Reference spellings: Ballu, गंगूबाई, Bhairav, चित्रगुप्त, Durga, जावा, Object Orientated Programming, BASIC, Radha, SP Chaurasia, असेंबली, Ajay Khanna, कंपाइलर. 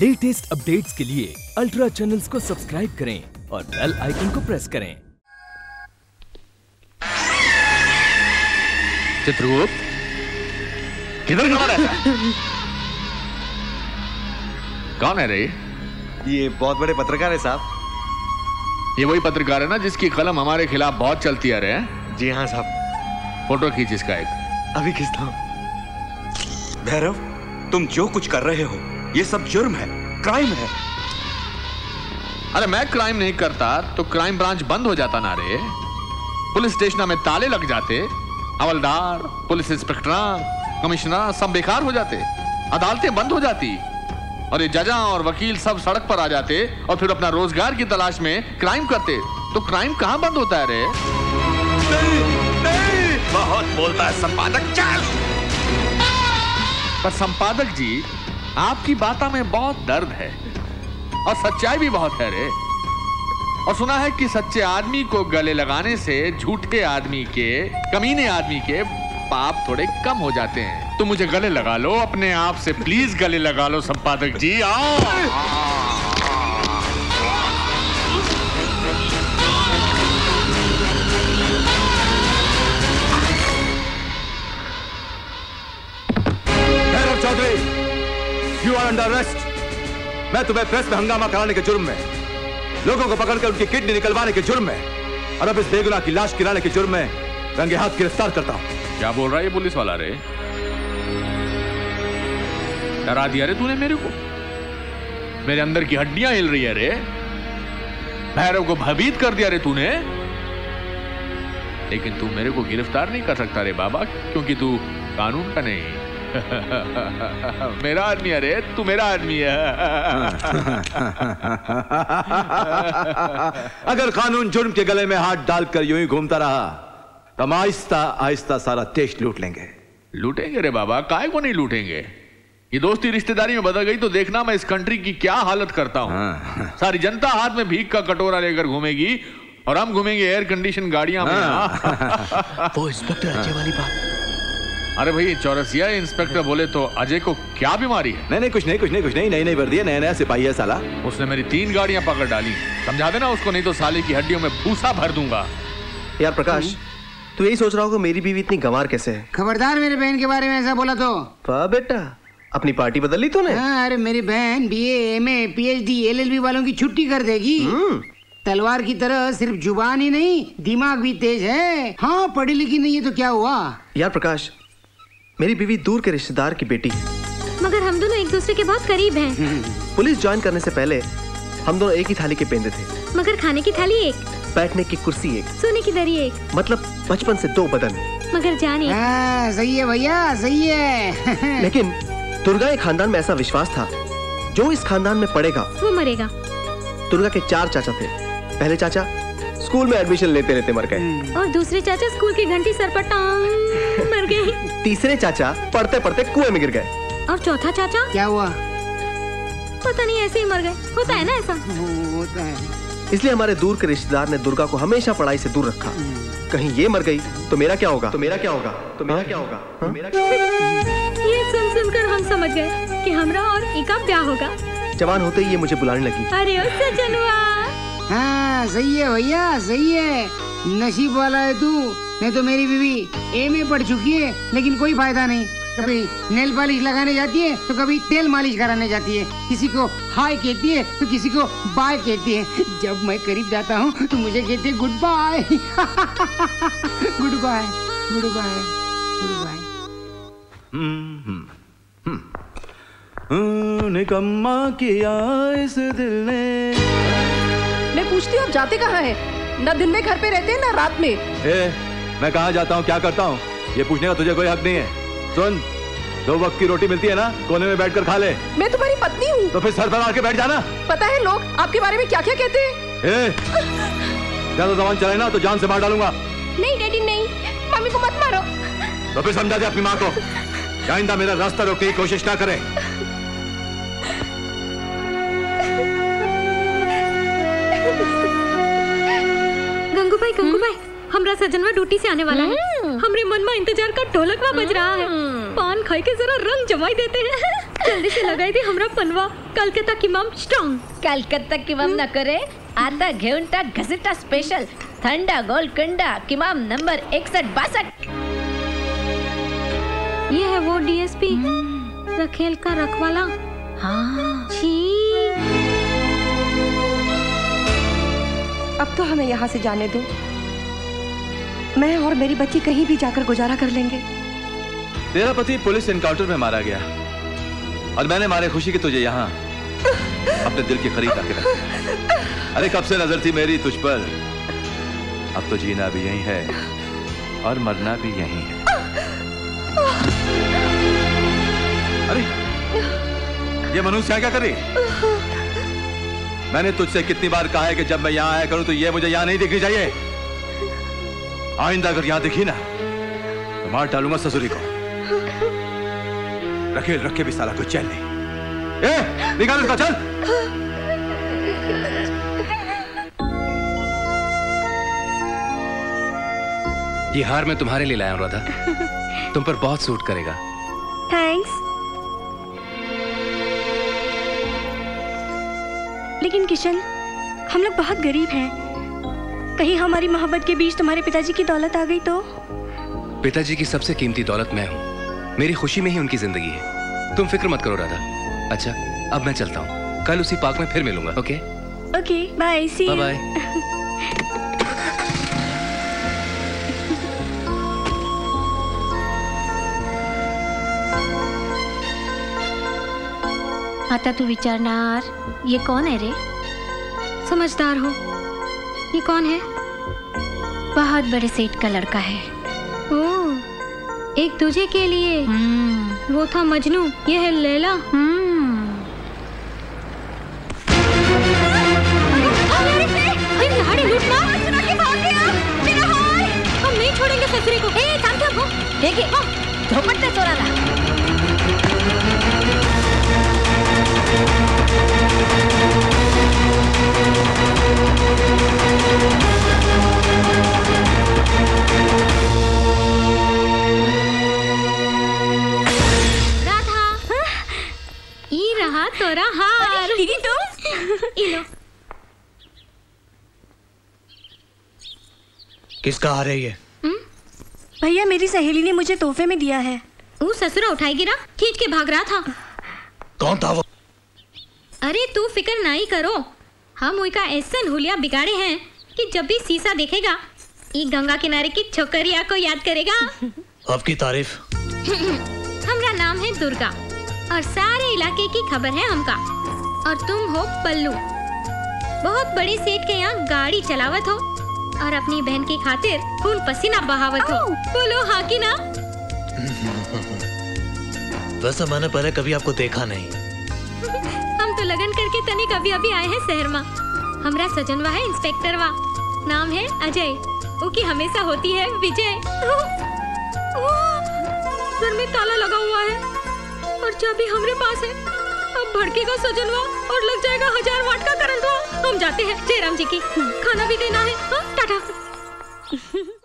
Latest updates के लिए ultra channels को सब्सक्राइब करें और बेल आइकन को प्रेस करें। चित्रगुप्त किधर घुमा रहता है? कौन है रे? ये बहुत बड़े पत्रकार है साहब। ये वही पत्रकार है ना जिसकी कलम हमारे खिलाफ बहुत चलती आ रही है। जी हाँ साहब। फोटो खींच इसका एक। अभी खींचता हूँ। भैरव, तुम जो कुछ कर रहे हो ये सब जुर्म है, क्राइम है। अरे मैं क्राइम नहीं करता तो क्राइम ब्रांच बंद हो जाता ना रे। पुलिस स्टेशन में ताले लग जाते, हवलदार, पुलिस इंस्पेक्टर, कमिश्नर सब बेकार हो जाते, अदालतें बंद हो जाती और ये जजा और वकील सब सड़क पर आ जाते और फिर अपना रोजगार की तलाश में क्राइम करते। तो क्राइम कहाँ बंद होता है रे? नहीं, नहीं। बहुत बोलता है संपादक चल। पर संपादक जी, आपकी बातों में बहुत दर्द है और सच्चाई भी बहुत है रे। और सुना है कि सच्चे आदमी को गले लगाने से झूठे आदमी के, कमीने आदमी के पाप थोड़े कम हो जाते हैं। तो मुझे गले लगा लो, अपने आप से प्लीज गले लगा लो संपादक जी। आओ Bhairav Chaudhary, You are under arrest. मैं तुम्हें प्रेस में हंगामा कराने के जुर्म में, लोगों को पकड़कर उनकी किडनी निकलवाने के जुर्म में और अब इस बेगुनाह की लाश गिराने के जुर्म में रंगे हाथ गिरफ्तार करता हूं। क्या बोल रहा है ये पुलिस वाला रे? डरा दिया रे तूने मेरे को, मेरे अंदर की हड्डियां हिल रही है रे। भैरव को भयभीत कर दिया रे तूने। लेकिन तू मेरे को गिरफ्तार नहीं कर सकता रे बाबा, क्योंकि तू कानून का नहीं मेरा आदमी है रे, तू मेरा आदमी है। अगर कानून जुर्म के गले में हाथ डालकर यूं ही घूमता रहा तो हम आहिस्ता आहिस्ता सारा देश लूट लेंगे। लूटेंगे रे बाबा, काहे को नहीं लूटेंगे। ये दोस्ती रिश्तेदारी में बदल गई तो देखना मैं इस कंट्री की क्या हालत करता हूँ। सारी जनता हाथ में भीख का कटोरा लेकर घूमेगी और हम घूमेंगे एयर कंडीशन गाड़ियां में। वो इंस्पेक्टर अजय वाली बात। अरे भाई चौरसिया, इंस्पेक्टर बोले तो अजय को क्या बीमारी है? नहीं नहीं, कुछ नहीं कुछ नहीं कुछ नहीं, नहीं नहीं वर्दी है, नया नया सिपाही है साला। उसने मेरी 3 गाड़ियां पकड़ डाली, समझा देना उसको, नहीं तो साले की हड्डियों में भूसा भर दूंगा। यार प्रकाश, तू यही सोच रहा होगा मेरी बीवी इतनी गंवार कैसे है। खबरदार मेरी बहन के बारे में ऐसा बोला तो। वाह बेटा, अपनी पार्टी बदल ली तूने। अरे मेरी बहन BA, MA, PhD, LLB वालों की छुट्टी कर देगी। तलवार की तरह सिर्फ जुबान ही नहीं दिमाग भी तेज है। हाँ, पढ़ी लिखी नहीं है तो क्या हुआ। यार प्रकाश, मेरी बीवी दूर के रिश्तेदार की बेटी है, मगर हम दोनों एक दूसरे के बहुत करीब हैं। पुलिस ज्वाइन करने से पहले हम दोनों एक ही थाली के पेंदे थे, मगर खाने की थाली एक, बैठने की कुर्सी एक, सोने की दरी एक, मतलब बचपन से 2 बदन, मगर जान एक। सही है भैया, सही है। लेकिन दुर्गा के खानदान में ऐसा विश्वास था, जो इस खानदान में पड़ेगा वो मरेगा। दुर्गा के 4 चाचा थे। पहले चाचा स्कूल में एडमिशन लेते लेते मर गए और दूसरे चाचा स्कूल की घंटी सर पर टांग मर गए। तीसरे चाचा पढ़ते पढ़ते कुएं में गिर गए और चौथा चाचा क्या हुआ पता नहीं, ऐसे ही मर गए। होता है ना ऐसा, होता है। इसलिए हमारे दूर के रिश्तेदार ने दुर्गा को हमेशा पढ़ाई से दूर रखा। कहीं ये मर गई तो मेरा क्या होगा, तो मेरा क्या होगा, तो मेरा क्या होगा, तो मेरा क्या होगा। ये सुन सुनकर हम समझ गए कि हमरा और एका ब्याह होगा। जवान होते ही ये मुझे बुलाने लगी। अरे हाँ, सही है भैया, सही है। नसीब वाला है तू, नहीं तो मेरी बीवी एमए पढ़ चुकी है लेकिन कोई फायदा नहीं। कभी नेल पॉलिश लगाने जाती है तो कभी तेल मालिश कराने जाती है, किसी को हाय कहती है तो किसी को बाय कहती है। जब मैं करीब जाता हूँ तो मुझे कहती है goodbye goodbye goodbye goodbye. निकम्मा किया इस दिल ने। मैं पूछती हूँ जाते कहाँ हैं? ना दिन में घर पे रहते हैं ना रात में। मैं कहाँ जाता हूँ, क्या करता हूँ, ये पूछने का तुझे कोई हक नहीं है। सुन, 2 वक्त की रोटी मिलती है ना, कोने में बैठकर खा ले। मैं तुम्हारी पत्नी हूँ। तो फिर सर पर आके बैठ जाना। पता है लोग आपके बारे में क्या क्या कहते हैं। ज्यादा जवान चले ना तो जान से मार डालूंगा। नहीं डैडी नहीं, मम्मी को मत मारो। तो फिर समझा दे अपनी माँ को, आइंदा मेरा रास्ता रोकने की कोशिश ना करे। गंगूबाई, हमरा सजनवा ड्यूटी से आने वाला है। हमरे मन में इंतजार का ढोलकवा बज रहा है। पान खाई के जरा रंग जमाई देते हैं। जल्दी से लगाई दे हमरा पनवा। कलकत्ता की मम स्ट्रॉंग. कलकत्ता की मम न करे आता घेऊन टाक घसीटा स्पेशल थंडा गोलकंडा किमाम नंबर 61-62. ये है वो डीएसपी रखेल का रखवाला. हाँ जी, अब तो हमें यहाँ से जाने दो. मैं और मेरी बच्ची कहीं भी जाकर गुजारा कर लेंगे. तेरा पति पुलिस एनकाउंटर में मारा गया और मैंने मारे खुशी की तुझे यहाँ अपने दिल के करीब आके रखा. अरे कब से नजर थी मेरी तुझ पर. अब तो जीना भी यही है और मरना भी यही है. अरे ये मनुष्य क्या क्या कर रही. मैंने तुझसे कितनी बार कहा है कि जब मैं यहाँ आया करूं तो ये मुझे यहाँ नहीं दिखनी चाहिए. आइंदा अगर यहाँ दिखी ना तो मार डालूंगा ससुरी को. रखे रखे भी साला कुछ चैन नहीं. ए निकाल इसका चल. ये हार मैं तुम्हारे लिए लाया हूं राधा, तुम पर बहुत सूट करेगा. थैंक्स. लेकिन किशन हम लोग बहुत गरीब हैं. कहीं हमारी मोहब्बत के बीच तुम्हारे पिताजी की दौलत आ गई तो. पिताजी की सबसे कीमती दौलत मैं हूँ. मेरी खुशी में ही उनकी जिंदगी है. तुम फिक्र मत करो राधा. अच्छा अब मैं चलता हूँ. कल उसी पार्क में फिर मिलूंगा. Okay okay bye. See you. Bye. आता तू विचारणार ये कौन है रे. समझदार हो. ये कौन है. बहुत बड़े सेठ का लड़का है. ओ, एक दूजे के लिए. वो था मजनू, ये है लैला. हम नहीं छोड़ेंगे ससुरे को. देखिए धोपट पे सो रहा था. राधा ई रहा तोरा हार. दीदी तो इलो किसका हार है ये. भैया मेरी सहेली ने मुझे तोहफे में दिया है. वो ससुरा उठाएगी ना खींच के भाग रहा था. कौन था वो. अरे तू फिक्र नहीं करो. हम उनका ऐसा हुलिया बिगाड़े हैं कि जब भी शीशा देखेगा ये गंगा किनारे की छोकरिया को याद करेगा. आपकी तारीफ. हमारा नाम है दुर्गा और सारे इलाके की खबर है हमका. और तुम हो बल्लू. बहुत बड़े सेठ के यहाँ गाड़ी चलावत हो और अपनी बहन की खातिर खून पसीना बहावत हो. बोलो हाँ की ना. वैसे मैंने पहले कभी आपको देखा नहीं. तो लगन करके तने कभी अभी आए हैं शहर में. हमारा सजनवा है इंस्पेक्टरवा. नाम है अजय. उकी हमेशा होती है विजय. सर में ताला लगा हुआ है और चाबी हमारे पास है. अब भड़केगा सजनवा और लग जाएगा 1000 वाट का करंट. हम जाते हैं जयराम जी की खाना भी देना है. टाटा.